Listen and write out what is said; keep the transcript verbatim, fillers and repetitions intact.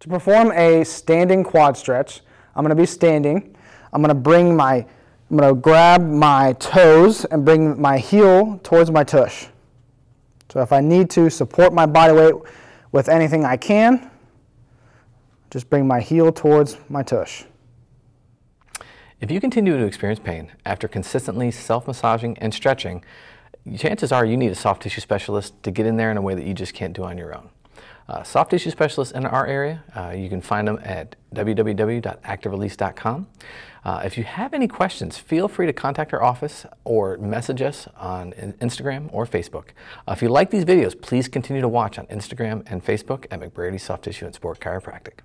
To perform a standing quad stretch, I'm going to be standing. I'm going to bring my, I'm going to grab my toes and bring my heel towards my tush. So if I need to support my body weight with anything I can, just bring my heel towards my tush. If you continue to experience pain after consistently self-massaging and stretching, chances are you need a soft tissue specialist to get in there in a way that you just can't do on your own. Uh, soft tissue specialists in our area, uh, you can find them at w w w dot active release dot com. Uh, if you have any questions, feel free to contact our office or message us on Instagram or Facebook. Uh, if you like these videos, please continue to watch on Instagram and Facebook at McBrearty Soft Tissue and Sport Chiropractic.